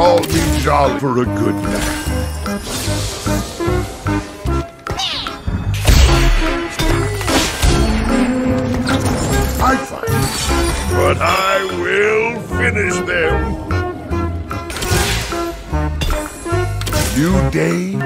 call me jolly for a good laugh. I fight, but I will finish them. New day.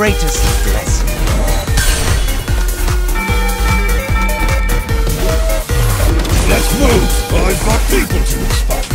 Greatest blessing. Let's move! I've got people to respect.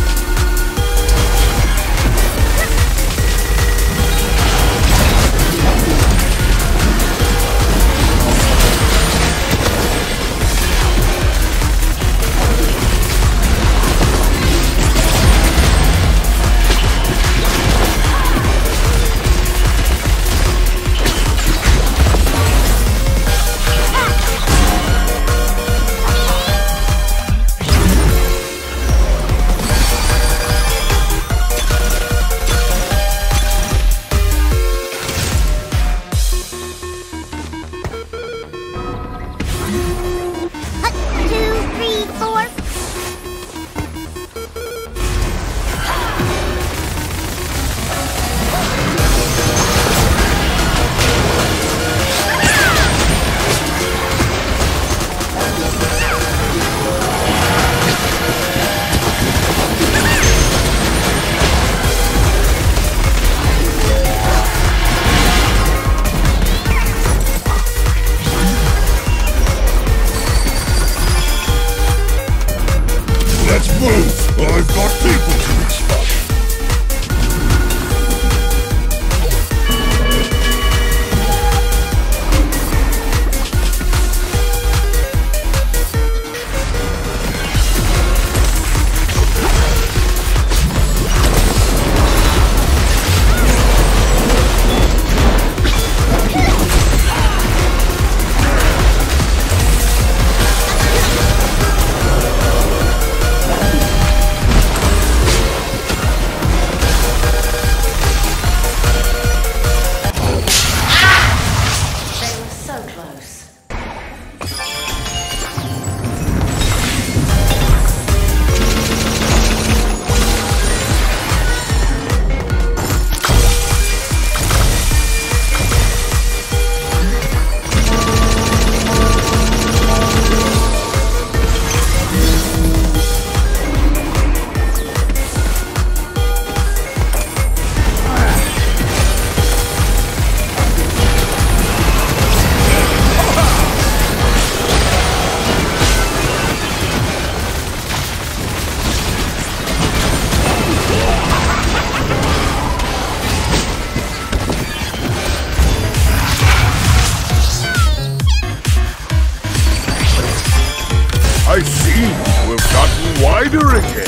Hurricane.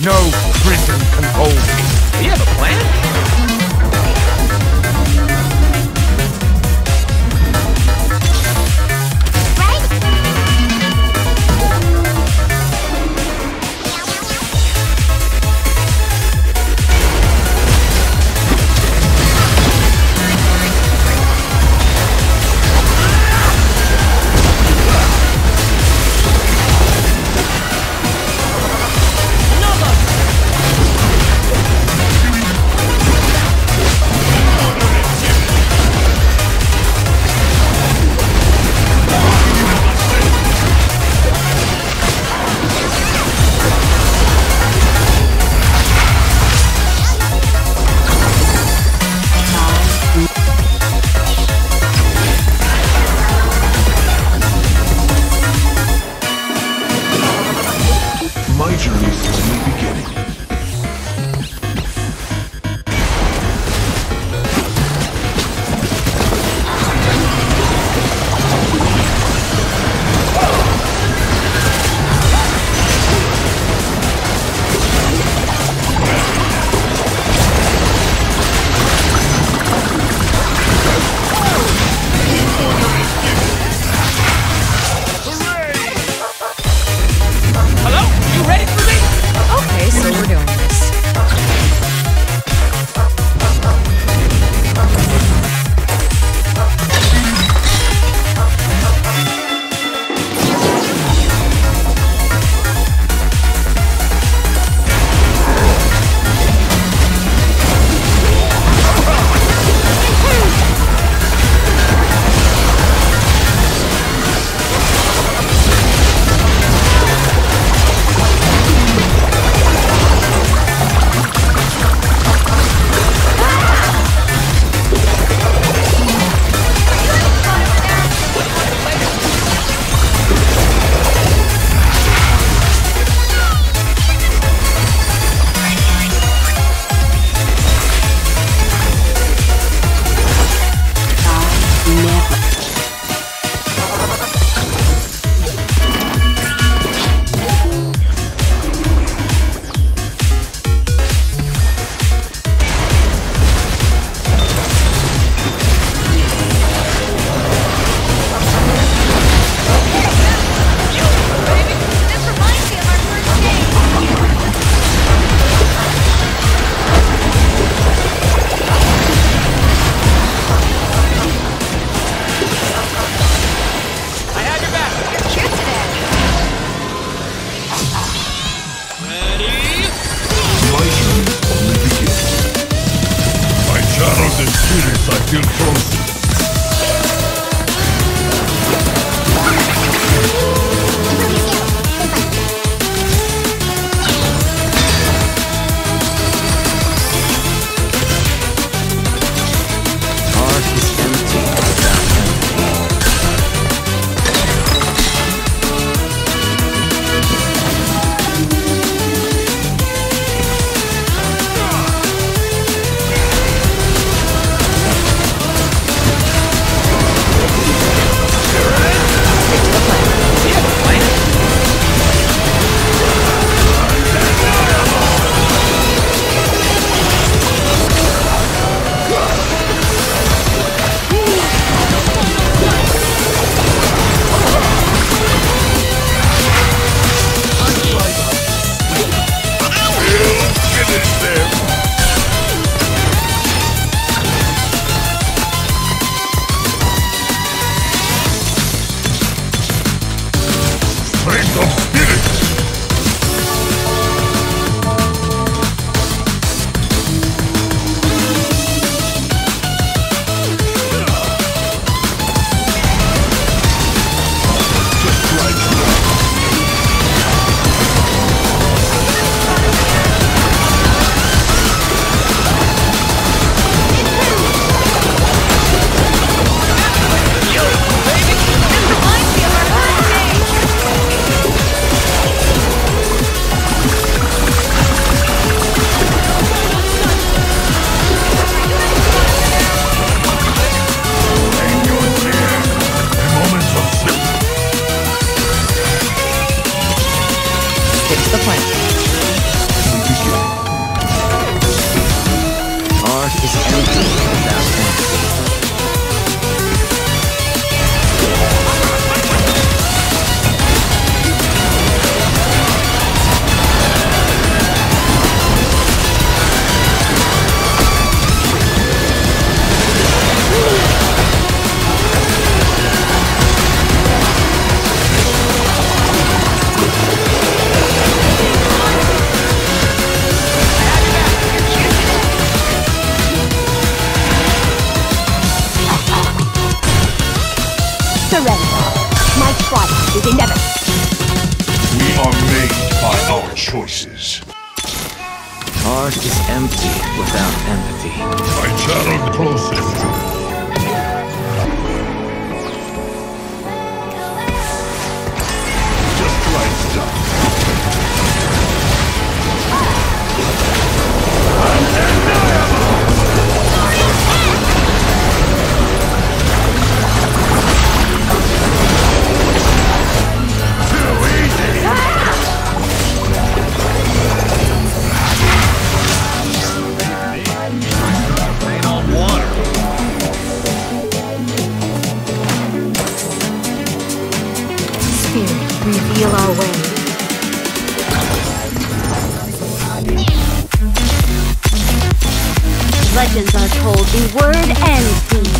No prison can hold me. Do you have a plan? fix the plant. Art is empty without choices. Art is empty without empathy. My channel closes. Reveal our way. Legends are told the word ends.